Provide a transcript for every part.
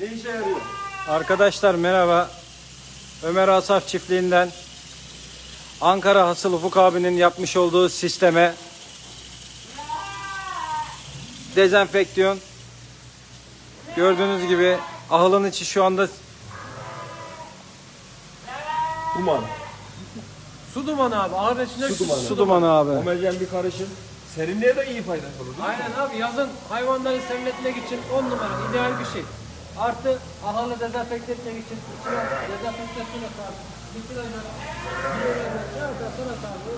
Ne işe yarıyor? Arkadaşlar merhaba. Ömer Asaf çiftliğinden Ankara Hasıl Ufuk abinin yapmış olduğu sisteme dezenfeksiyon. Gördüğünüz gibi ahılın içi şu anda duman. Su dumanı abi. Ağır içinde su dumanı abi. Homojen bir karışım. Serinliğe de iyi faydası olur. Aynen abi, yazın hayvanları serinletmek için 10 numara ideal bir şey. Artı ahalı dezenfekte etmek için içine dezenfekte suyla sarılır. Bitkiler böyle sonra sarılır.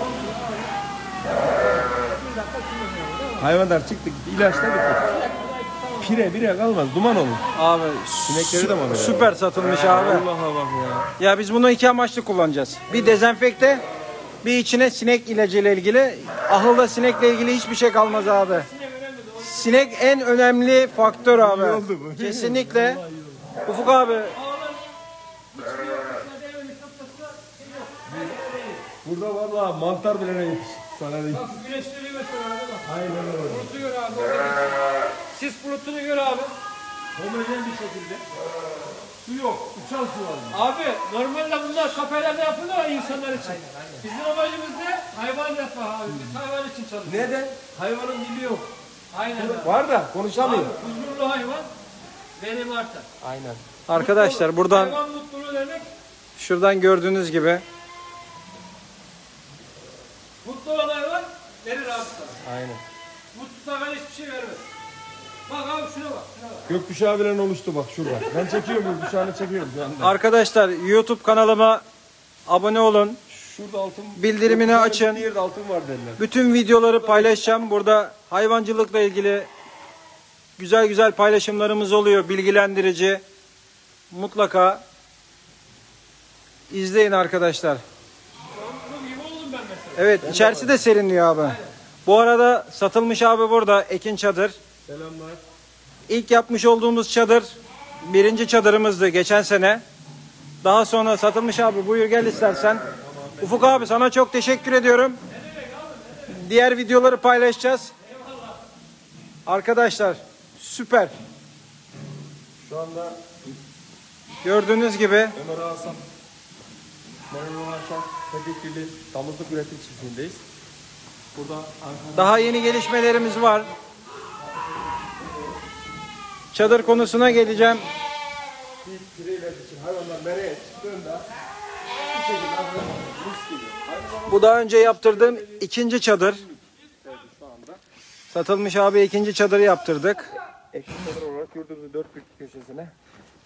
10 dakika sürmüyor. Hayvanlar çıktı gitti. İlaçla bitti. Bire kalmaz, duman olur. Abi süper satılmış abi. Allah'a bak ya. Ya biz bunu iki amaçlı kullanacağız. Bir evet, dezenfekte, bir içine sinek ilacıyla ilgili. Ahılda sinekle ilgili hiçbir şey kalmaz abi. Sinek en önemli faktör abi. Kesinlikle. Ufuk abi. Burada vallahi mantar bile ne sana değil. Bak güneşleri göster abi. Hayır abi. Sis bulutunu gör abi. Homojen bir şekilde. Su yok. Uçan su var. Abi normalde bunlar kafelerde yapılıyor insanlar için. Aynen, aynen. Bizim amacımız ne? Hayvan refahı abi. Biz hayvan için çalışıyoruz. Neden? Hayvanın dili yok. Aynen. Var da konuşamıyor. Abi, huzurlu hayvan verim artar. Aynen. Arkadaşlar mutlu, buradan hayvan mutluluğu demek. Şuradan gördüğünüz gibi. Mutlu olan hayvan verir abi. Aynen. Mutsuz hayvan hiçbir şey vermez. Bak abi şuna bak. Gökkuşağı bile oluştu bak şurada. Ben çekiyorum gökkuşağını çekiyorum. Arkadaşlar YouTube kanalıma abone olun. Şurada altın. Bildirimini açın. Yerde altın var derler. Bütün videoları paylaşacağım. Burada hayvancılıkla ilgili güzel güzel paylaşımlarımız oluyor. Bilgilendirici. Mutlaka izleyin arkadaşlar. Evet, içerisi de serinliyor abi. Bu arada satılmış abi burada Ekin Çadır. Selamlar. İlk yapmış olduğumuz çadır birinci çadırımızdı geçen sene. Daha sonra satılmış abi, buyur gel istersen. Ufuk abi sana çok teşekkür ediyorum. Diğer videoları paylaşacağız. Eyvallah. Arkadaşlar süper. Şu anda gördüğünüz gibi Ömer Asaf, Merinolandschaf Çiftliği damızlık üretim çiftliğindeyiz. Burada daha yeni gelişmelerimiz var. Çadır konusuna geleceğim. Bir pireler için hayvanlar nereye çıktığında bu şekilde hazırlanıyor. Bu daha önce yaptırdığım ikinci çadır. Satılmış abi ikinci çadırı yaptırdık. Ekin çadır olarak yurdumuzun dört bir köşesine.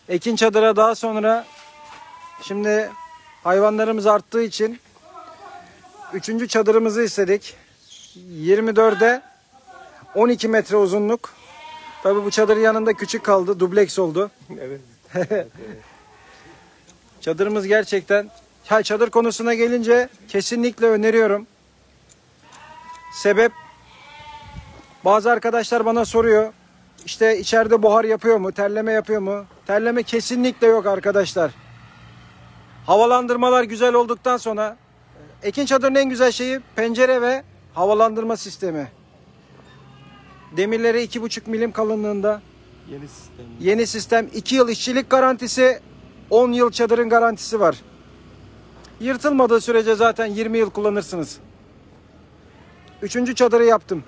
Ekin çadıra daha sonra şimdi hayvanlarımız arttığı için üçüncü çadırımızı istedik. 24'e 12 metre uzunluk. Tabii bu çadır yanında küçük kaldı. Dubleks oldu. Evet. Evet. Çadırımız gerçekten... Ha, çadır konusuna gelince kesinlikle öneriyorum. Sebep... Bazı arkadaşlar bana soruyor. İşte içeride buhar yapıyor mu? Terleme yapıyor mu? Terleme kesinlikle yok arkadaşlar. Havalandırmalar güzel olduktan sonra... Ekin çadırın en güzel şeyi pencere ve havalandırma sistemi. Demirleri 2,5 milim kalınlığında. Yeni sistem. Yeni sistem. 2 yıl işçilik garantisi, 10 yıl çadırın garantisi var. Yırtılmadığı sürece zaten 20 yıl kullanırsınız. Üçüncü çadırı yaptım.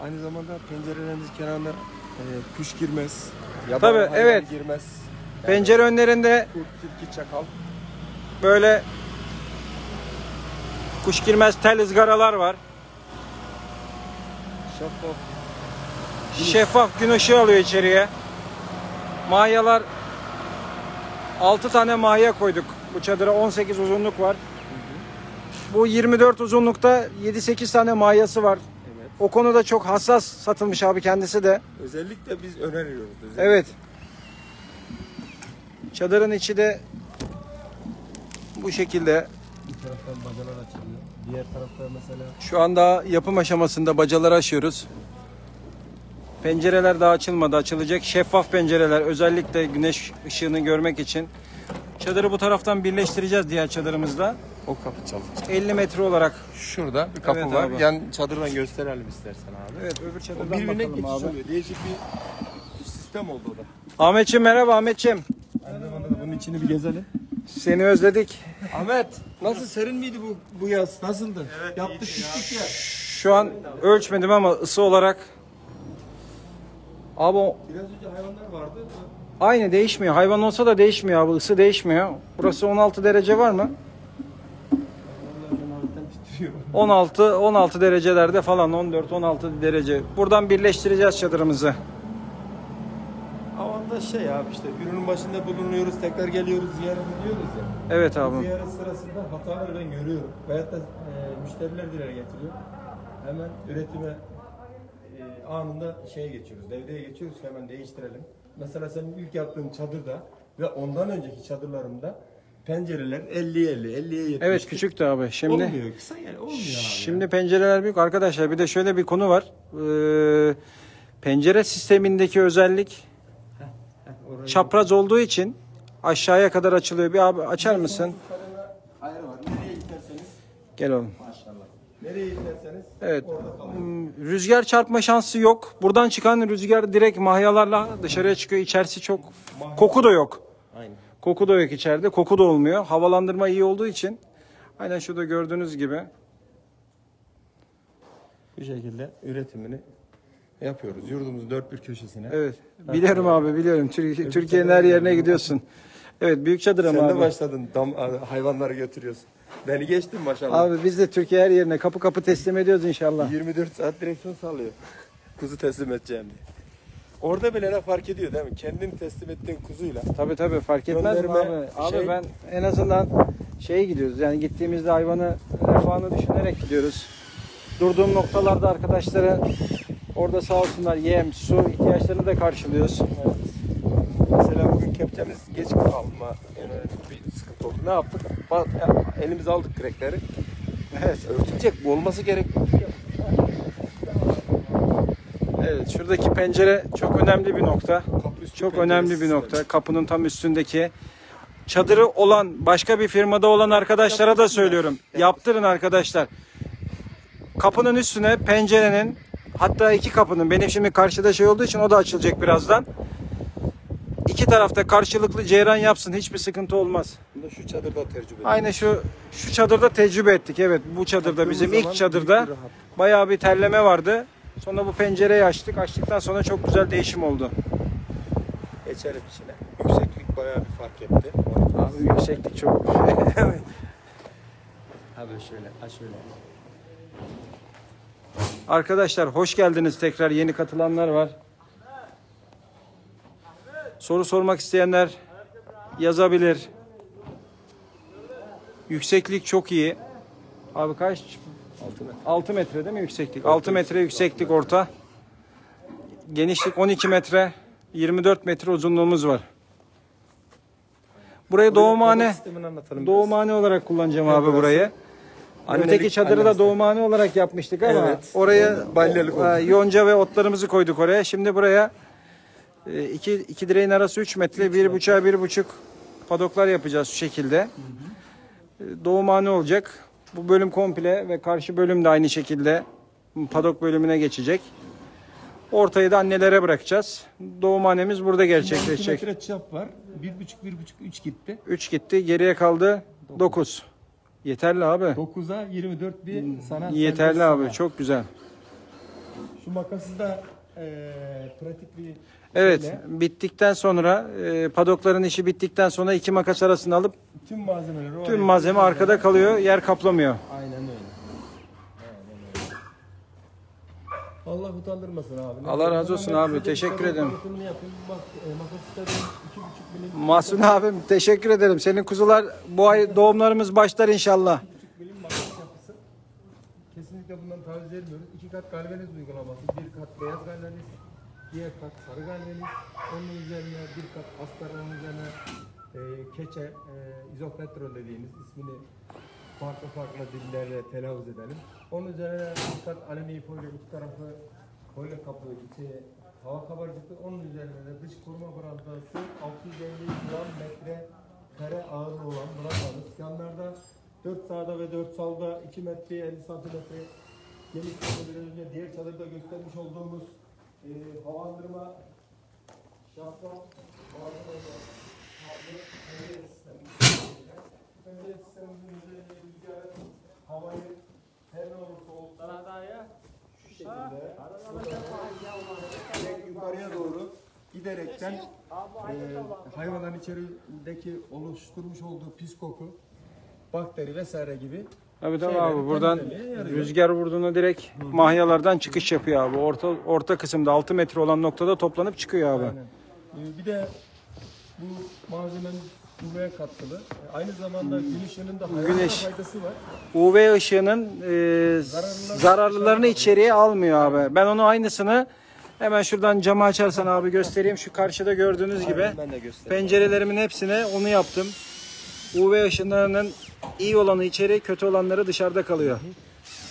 Aynı zamanda pencerelerimiz kenarına kuş girmez. Tabii evet. Girmez. Yani pencere önlerinde kurt, tilki, çakal. Böyle kuş girmez tel ızgaralar var. Şeffaf gün ışığı alıyor içeriye. Mahyalar, 6 tane mahya koyduk. Bu çadıra 18 uzunluk var. Bu 24 uzunlukta 7-8 tane mahyası var. Evet. O konuda çok hassas satılmış abi kendisi de. Özellikle biz öneriyoruz. Özellikle. Evet. Çadırın içi de bu şekilde. Bir taraftan bacalar açılıyor. Diğer tarafta mesela... Şu anda yapım aşamasında bacaları aşıyoruz. Pencereler daha açılmadı. Açılacak. Şeffaf pencereler. Özellikle güneş ışığını görmek için. Çadırı bu taraftan birleştireceğiz diğer çadırımızla. O kapı çaldı. 50 metre olarak. Şurada bir kapı, evet, var. Abi. Yan çadırdan gösterelim istersen abi. Evet, öbür çadırdan bakalım abi. Oluyor. Değişik bir sistem oldu o da. Ahmetciğim merhaba Ahmetciğim. Bunun içini bir gezelim. Seni özledik. Ahmet, nasıl, serin miydi bu yaz? Nasıldı? Evet, yaptı şiştik ya. Şu an ölçmedim ama ısı olarak. Abi o... Biraz önce hayvanlar vardı. Aynı, değişmiyor. Hayvan olsa da değişmiyor abi. Isı değişmiyor. Burası 16 derece var mı? 16 derecelerde falan, 14-16 derece. Buradan birleştireceğiz çadırımızı. Avanda şey abi, işte ürünün başında bulunuyoruz, tekrar geliyoruz, ziyaret ediyoruz ya. Evet abi. Ziyaret sırasında hataları ben görüyorum. Veyahut da müşteriler dile getiriyor. Hemen üretime anında şeye geçiyoruz, devreye geçiyoruz, hemen değiştirelim. Mesela senin ilk yaptığın çadırda ve ondan önceki çadırlarımda pencereler 50'ye 70. Evet, küçüktü abi. Şimdi olmuyor, kısa yer olmuyor abi. Şimdi yani pencereler büyük arkadaşlar. Bir de şöyle bir konu var. Pencere sistemindeki özellik çapraz olduğu için aşağıya kadar açılıyor. Bir abi açar mısın? Ayarı var. Nereye giderseniz. Gel oğlum. Maşallah. Nereye giderseniz. Evet. Rüzgar çarpma şansı yok. Buradan çıkan rüzgar direkt mahyalarla dışarıya çıkıyor. İçerisi çok koku da yok. Aynen. Koku da yok içeride. Koku da olmuyor. Havalandırma iyi olduğu için. Aynen şurada gördüğünüz gibi. Bu şekilde üretimini yapıyoruz. Yurdumuzun dört bir köşesine. Evet. Biliyorum abi, biliyorum. Türkiye'nin her yerine gidiyorsun. Evet, büyük çadır ama sen de abi başladın. Hayvanları götürüyorsun. Beni geçtin maşallah. Abi biz de Türkiye her yerine kapı kapı teslim ediyoruz inşallah. 24 saat direksiyon sallıyor. Kuzu teslim edeceğim diye. Orada bile ne fark ediyor değil mi? Kendini teslim ettiğin kuzuyla. Tabii tabii, fark etmez mi abi? Abi şey... ben en azından şeye gidiyoruz. Yani gittiğimizde hayvanı, refahını düşünerek gidiyoruz. Durduğum noktalarda arkadaşlara orada sağ olsunlar yem, su ihtiyaçlarını da karşılıyoruz. Evet. Mesela bugün kepçemiz geç kalma bir sıkıntı oldu. Ne yaptık? Elimize aldık kürekleri. Evet, örtülecek. Bu olması gerek. Evet, şuradaki pencere çok önemli bir nokta. Çok önemli bir nokta. Kapının tam üstündeki. Çadırı olan, başka bir firmada olan arkadaşlara da söylüyorum. Yaptırın arkadaşlar. Kapının üstüne pencerenin, hatta iki kapının, benim şimdi karşıda şey olduğu için o da açılacak birazdan. İki tarafta karşılıklı ceyran yapsın, hiçbir sıkıntı olmaz. Bunu şu çadırda tecrübe ettik. Aynen şu çadırda tecrübe ettik. Evet, bu çadırda, bizim ilk çadırda bayağı bir terleme vardı. Sonra bu pencereyi açtık. Açtıktan sonra çok güzel değişim oldu. Geçelim içine. Yükseklik bayağı bir fark etti. Abi yükseklik çok. Abi şöyle, aç şöyle. Arkadaşlar hoş geldiniz tekrar, yeni katılanlar var. Soru sormak isteyenler yazabilir. Yükseklik çok iyi. Abi kaç? 6 metre. 6 metre değil mi yükseklik? 6 metre yükseklik orta. Genişlik 12 metre, 24 metre uzunluğumuz var. Burayı doğumhane olarak kullanacağım abi burayı. Öteki çadırı da doğumhane olarak yapmıştık ama evet, oraya yonca ve otlarımızı koyduk oraya. Şimdi buraya iki direğin arası 3 metre, 1,5'a 1,5 padoklar yapacağız şu şekilde. Doğumhane olacak. Bu bölüm komple ve karşı bölüm de aynı şekilde padok bölümüne geçecek. Ortayı da annelere bırakacağız. Doğumhanemiz burada gerçekleşecek. 2 metre çap var. 1,5, 1,5, 3 gitti. 3 gitti. Geriye kaldı 9. Yeterli abi. 9'a 24 bir sanat. Yeterli abi. Sana. Çok güzel. Şu makası da pratik bir... Evet, şöyle. Bittikten sonra padokların işi bittikten sonra iki makas arasını alıp tüm malzeme arkada kalıyor, yer kaplamıyor. Aynen öyle. Allah utandırmasın abi. Allah razı olsun abi. Teşekkür ederim. Mahsun abim teşekkür ederim. Senin kuzular bu ay doğumlarımız başlar inşallah. Kesinlikle bundan taviz vermiyoruz. 2 kat galvaniz uygulaması, 1 kat beyaz galvaniz, diğer kat sarı galvaniz, onun üzerine 1 kat astarın üzerine keçe, izopetrol dediğimiz, ismini farklı dillerle telaffuz edelim. Onun üzerine 1 kat alüminyum folyo, üst tarafı folyo kaplı, içi hava kabarcıklı, onun üzerine de dış koruma brandası 650 gram metre kare ağırlığı olan brandamız. Yanlarda 4 sağda ve 4 solda 2 metreye 50 santimetre genişliğinde önce diğer çadırda göstermiş olduğumuz havalandırma şafla pencere sistemimiz. Pencere sistemimizin üzerinde rüzgarın havayı her ne olursa olsun daradaya şu şekilde yukarıya doğru giderekten hayvanların içerisindeki oluşturmuş olduğu pis koku, bakteri vesaire gibi. Abi tamam abi, buradan rüzgar vurduğunda direkt mahyalardan çıkış yapıyor abi. Orta kısımda 6 metre olan noktada toplanıp çıkıyor abi. Aynen. Bir de bu malzemenin UV'ye katkılı. Aynı zamanda gün ışığının da hayvanlara faydası var. UV ışığının zararlılarını içeriye almıyor abi. Ben onu aynısını hemen şuradan camı açarsan abi göstereyim. Şu karşıda gördüğünüz gibi pencerelerimin hepsine onu yaptım. UV ışınlarının iyi olanı içeri, kötü olanları dışarıda kalıyor.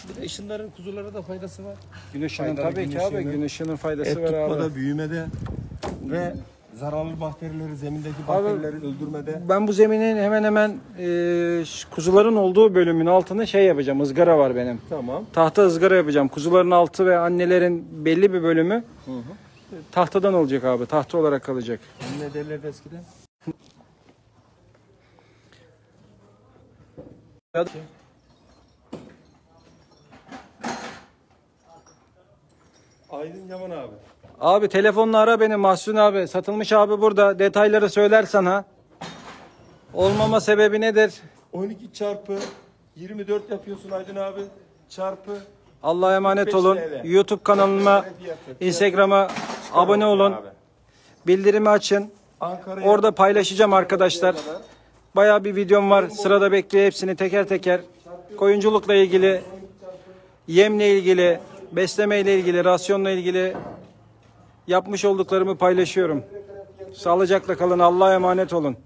Bir de ışınların kuzulara da faydası var. Güneşin tabii ki abi, güneşin faydası var abi. Tutmada, büyümede ve zararlı bakterileri, zemindeki bakterileri öldürmede. Ben bu zeminin hemen hemen kuzuların olduğu bölümün altını şey yapacağım, ızgara var benim. Tamam. Tahta ızgara yapacağım. Kuzuların altı ve annelerin belli bir bölümü tahtadan olacak abi, tahta olarak kalacak. Ne derlerdi eskiden? Aydın Yaman abi. Abi telefonla ara beni Mahsun abi. Satılmış abi burada. Detayları söylersen ha. Olmama sebebi nedir? 12 çarpı 24 yapıyorsun Aydın abi. Çarpı. Allah'a emanet olun. TL. YouTube kanalıma, Instagram'a abone olun. Abi. Bildirimi açın. Ankara'ya orada paylaşacağım arkadaşlar. Bayağı bir videom var. Sırada bekliyor hepsini teker teker. Koyunculukla ilgili, yemle ilgili, beslemeyle ilgili, rasyonla ilgili yapmış olduklarımı paylaşıyorum. Sağlıcakla kalın. Allah'a emanet olun.